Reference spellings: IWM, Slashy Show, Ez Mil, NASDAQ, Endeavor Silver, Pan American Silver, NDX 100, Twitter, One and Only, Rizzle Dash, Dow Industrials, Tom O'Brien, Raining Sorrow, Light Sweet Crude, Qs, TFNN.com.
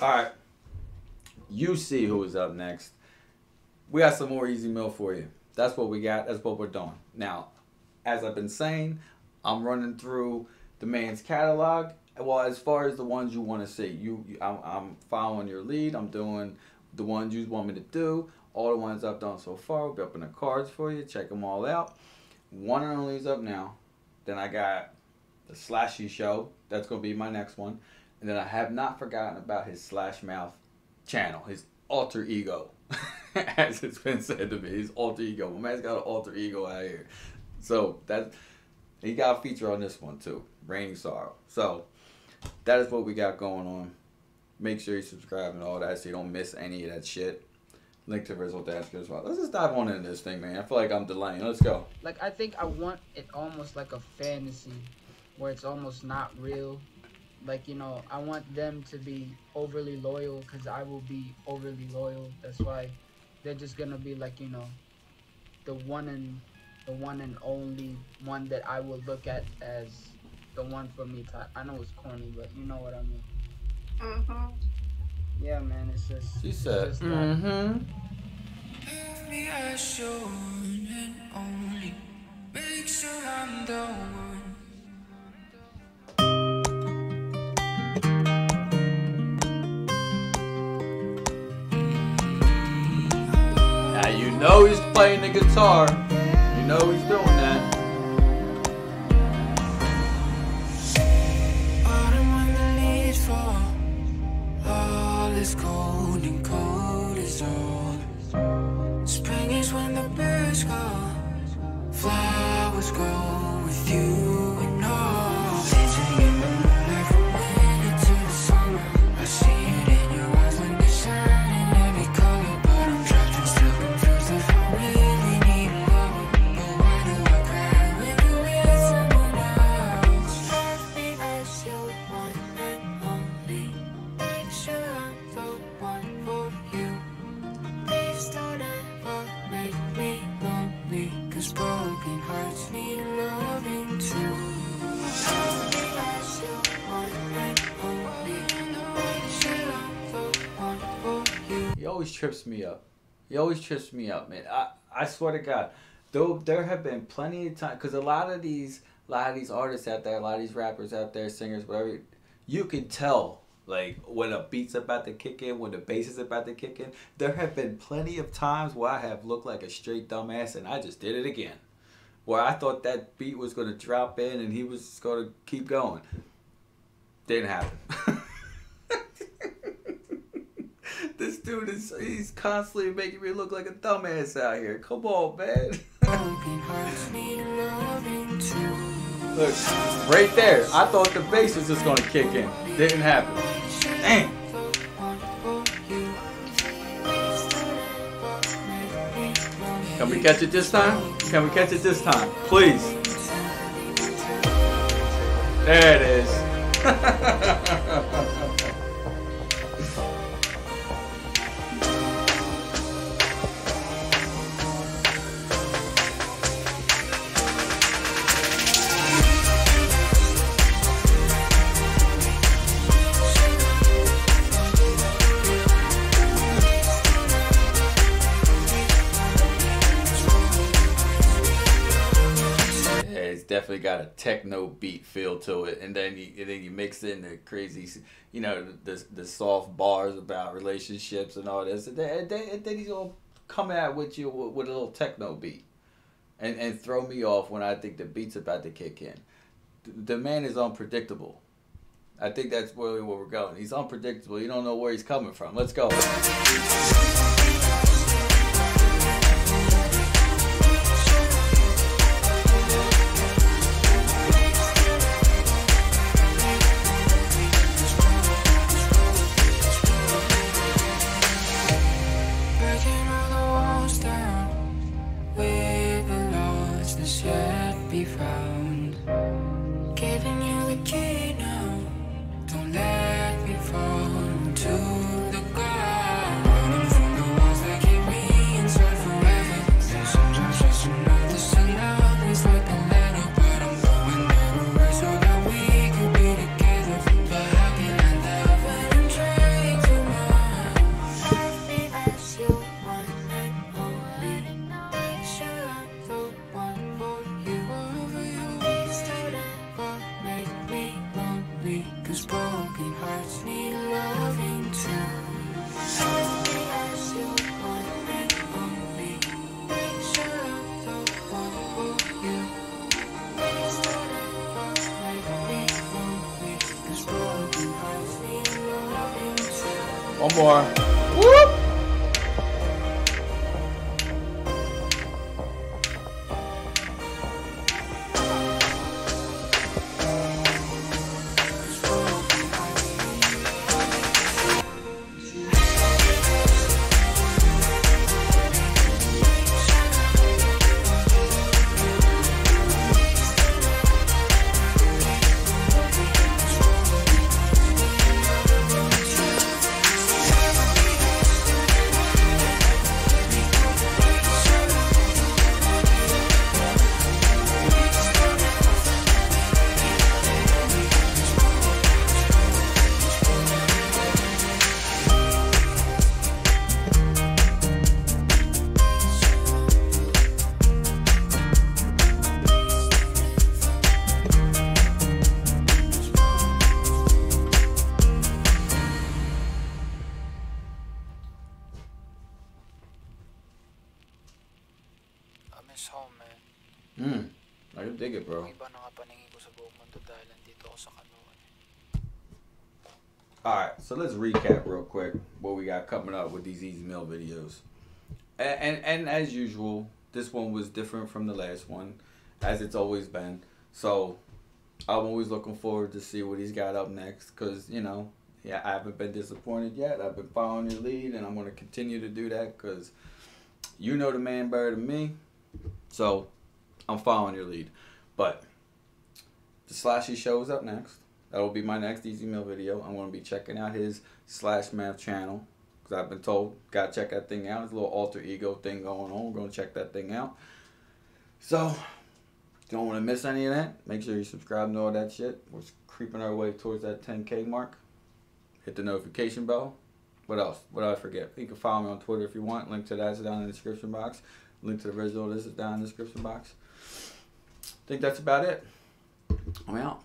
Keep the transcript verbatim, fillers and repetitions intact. All right, you see who's up next. We got some more Ez Mil for you. That's what we got. That's what we're doing. Now, as I've been saying, I'm running through the man's catalog. Well, as far as the ones you want to see, you, you I'm, I'm following your lead. I'm doing the ones you want me to do. All the ones I've done so far will be up in the cards for you. Check them all out. One and Only is up now. Then I got the Slashy Show. That's going to be my next one. And then I have not forgotten about his Slash Mouth channel, his alter ego, as it's been said to me, his alter ego. My man's got an alter ego out here. So that he got a feature on this one too, Raining Sorrow. So that is what we got going on. Make sure you subscribe and all that so you don't miss any of that shit. Link to Rizzle Dash as well. Let's just dive on into this thing, man. I feel like I'm delaying. Let's go. Like, I think I want it almost like a fantasy where it's almost not real. Like, you know, I want them to be overly loyal because I will be overly loyal. That's why they're just going to be like, you know, the one and the one and only one that I will look at as the one for me. To, I know it's corny, but you know what I mean. Mm-hmm. Yeah, man, it's just... She said, just mm-hmm. Give me a show and only make sure I'm the one. You know he's playing the guitar. You know he's doing that. Autumn when the leaves fall, all is cold and cold is all. Spring is when the birds call, flowers grow with you and all. Sitting in the moonlight from winter to the summer, I see it in your eyes when they shine. Always trips me up. He always trips me up, man. I I swear to God, though there have been plenty of time because a lot of these, a lot of these artists out there, a lot of these rappers out there, singers, whatever, you can tell like when a beat's about to kick in, when the bass is about to kick in. There have been plenty of times where I have looked like a straight dumbass and I just did it again, where I thought that beat was gonna drop in and he was just gonna keep going. Didn't happen. This dude is, he's constantly making me look like a dumbass out here. Come on, man. Look, right there. I thought the bass was just going to kick in. Didn't happen. Dang. Can we catch it this time? Can we catch it this time? Please. There it is. Definitely got a techno beat feel to it, and then you and then you mix in the crazy, you know, the the soft bars about relationships and all this, and then, and then, and then he's gonna come at with you with, with a little techno beat, and and throw me off when I think the beat's about to kick in. The, the man is unpredictable. I think that's really where we're going. He's unpredictable. You don't know where he's coming from. Let's go. Keep me One more. Whoop! Hmm, I can dig it, bro. Alright, so let's recap real quick what we got coming up with these Ez Mil videos. And, and and as usual, this one was different from the last one, as it's always been. So I'm always looking forward to see what he's got up next, because, you know, yeah, I haven't been disappointed yet. I've been following your lead, and I'm going to continue to do that, because you know the man better than me. So I'm following your lead, but the Slashy Show is up next. That will be my next Ez Mil video. I'm going to be checking out his Slash Math channel, because I've been told, gotta check that thing out. His little alter ego thing going on. We're going to check that thing out. So, don't want to miss any of that. Make sure you subscribe and all that shit. We're creeping our way towards that ten K mark. Hit the notification bell. What else? What did I forget? You can follow me on Twitter if you want. Link to that is down in the description box. Link to the original list is down in the description box. I think that's about it. I'm out.